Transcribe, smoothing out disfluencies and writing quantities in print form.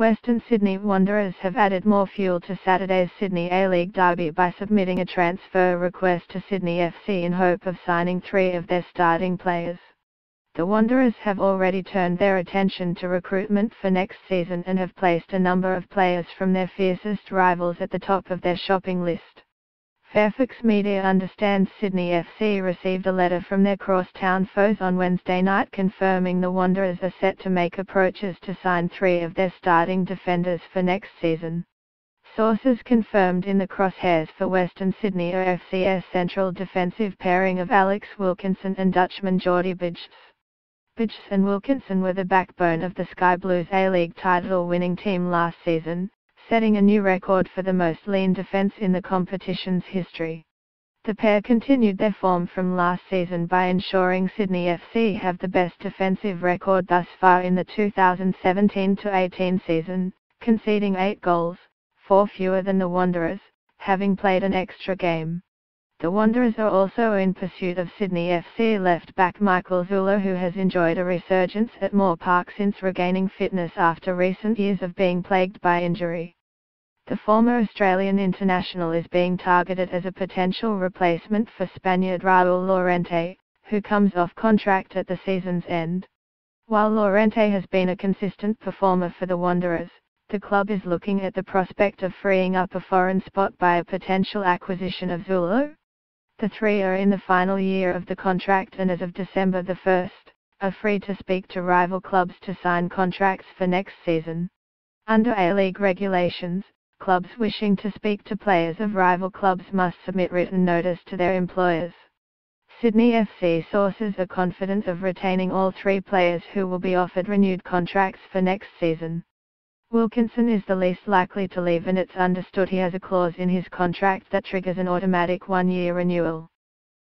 Western Sydney Wanderers have added more fuel to Saturday's Sydney A-League derby by submitting a transfer request to Sydney FC in hope of signing three of their starting players. The Wanderers have already turned their attention to recruitment for next season and have placed a number of players from their fiercest rivals at the top of their shopping list. Fairfax Media understands Sydney FC received a letter from their crosstown foes on Wednesday night confirming the Wanderers are set to make approaches to sign three of their starting defenders for next season. Sources confirmed in the crosshairs for Western Sydney are FC's central defensive pairing of Alex Wilkinson and Dutchman Jordy Bids. Bids and Wilkinson were the backbone of the Sky Blues A-League title-winning team last season, setting a new record for the most lean defence in the competition's history. The pair continued their form from last season by ensuring Sydney FC have the best defensive record thus far in the 2017-18 season, conceding 8 goals, 4 fewer than the Wanderers, having played an extra game. The Wanderers are also in pursuit of Sydney FC left-back Michael Zullo, who has enjoyed a resurgence at Moore Park since regaining fitness after recent years of being plagued by injury. The former Australian international is being targeted as a potential replacement for Spaniard Raul Lorente, who comes off contract at the season's end. While Lorente has been a consistent performer for the Wanderers, the club is looking at the prospect of freeing up a foreign spot by a potential acquisition of Zullo. The three are in the final year of the contract and as of December 1, are free to speak to rival clubs to sign contracts for next season. Under A-League regulations, clubs wishing to speak to players of rival clubs must submit written notice to their employers. Sydney FC sources are confident of retaining all three players who will be offered renewed contracts for next season. Wilkinson is the least likely to leave, and it's understood he has a clause in his contract that triggers an automatic one-year renewal.